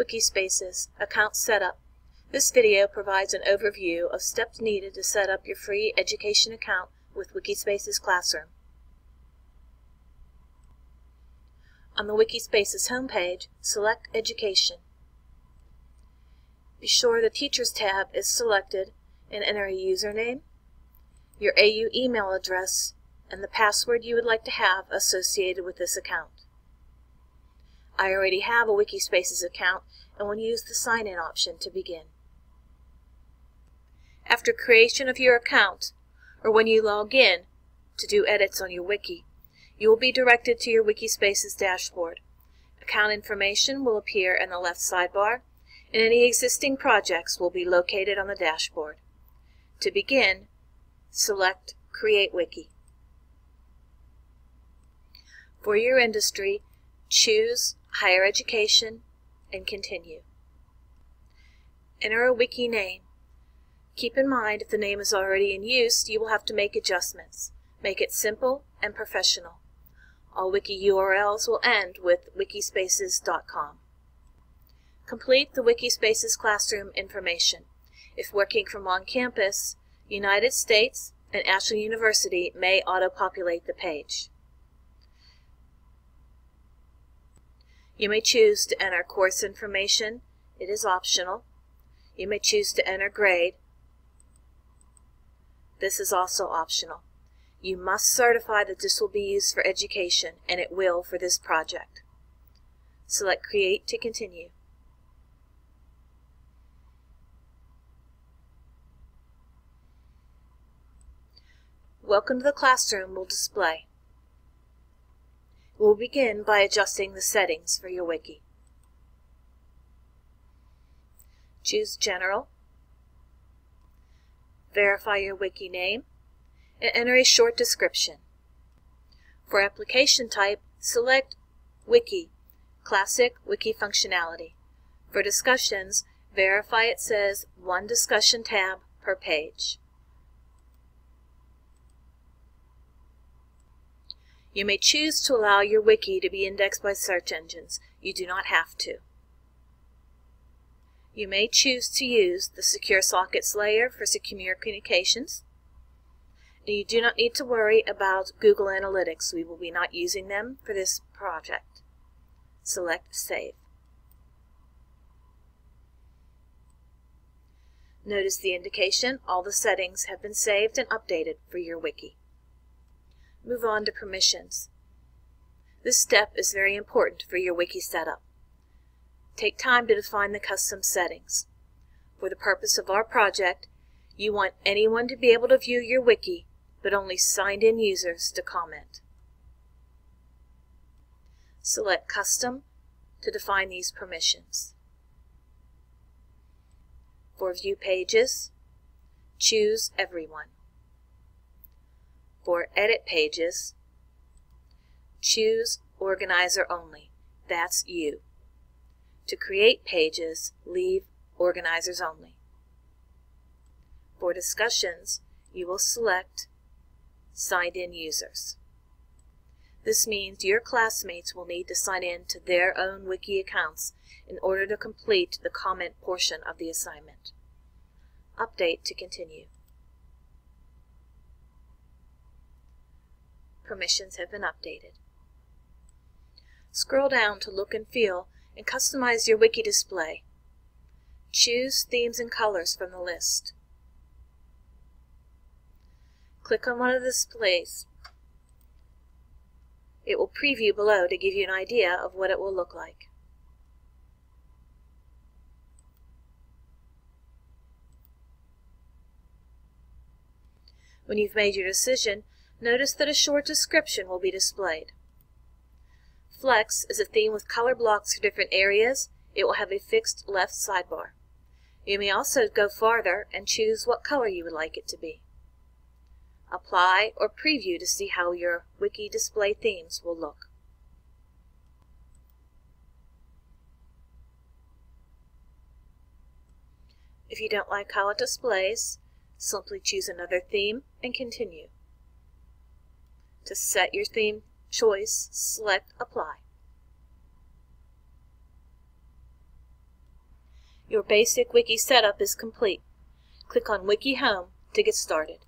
Wikispaces Account Setup. This video provides an overview of steps needed to set up your free education account with Wikispaces Classroom. On the Wikispaces homepage, select Education. Be sure the Teachers tab is selected and enter a username, your AU email address, and the password you would like to have associated with this account. I already have a Wikispaces account and will use the sign-in option to begin. After creation of your account, or when you log in to do edits on your wiki, you will be directed to your Wikispaces dashboard. Account information will appear in the left sidebar, and any existing projects will be located on the dashboard. To begin, select Create Wiki. For your industry, choose Higher Education and continue. Enter a wiki name. Keep in mind, if the name is already in use, you will have to make adjustments. Make it simple and professional. All wiki URLs will end with wikispaces.com. Complete the Wikispaces Classroom information. If working from on campus, United States and Ashland University may auto-populate the page. You may choose to enter course information. It is optional. You may choose to enter grade. This is also optional. You must certify that this will be used for education, and it will for this project. Select Create to continue. Welcome to the Classroom will display. We'll begin by adjusting the settings for your wiki. Choose General, verify your wiki name, and enter a short description. For application type, select Wiki, Classic Wiki Functionality. For discussions, verify it says one discussion tab per page. You may choose to allow your wiki to be indexed by search engines. You do not have to. You may choose to use the Secure Sockets Layer for secure communications. And you do not need to worry about Google Analytics. We will be not using them for this project. Select Save. Notice the indication, all the settings have been saved and updated for your wiki. Move on to permissions. This step is very important for your wiki setup. Take time to define the custom settings. For the purpose of our project, you want anyone to be able to view your wiki, but only signed-in users to comment. Select Custom to define these permissions. For View Pages, choose Everyone. For Edit Pages, choose Organizer Only. That's you. To create pages, leave Organizers Only. For Discussions, you will select Signed In Users. This means your classmates will need to sign in to their own wiki accounts in order to complete the comment portion of the assignment. Update to continue. Permissions have been updated. Scroll down to look and feel and customize your wiki display. Choose themes and colors from the list. Click on one of the displays. It will preview below to give you an idea of what it will look like. When you've made your decision, notice that a short description will be displayed. Flex is a theme with color blocks for different areas. It will have a fixed left sidebar. You may also go farther and choose what color you would like it to be. Apply or preview to see how your wiki display themes will look. If you don't like how it displays, simply choose another theme and continue. To set your theme choice, select Apply. Your basic wiki setup is complete. Click on Wiki Home to get started.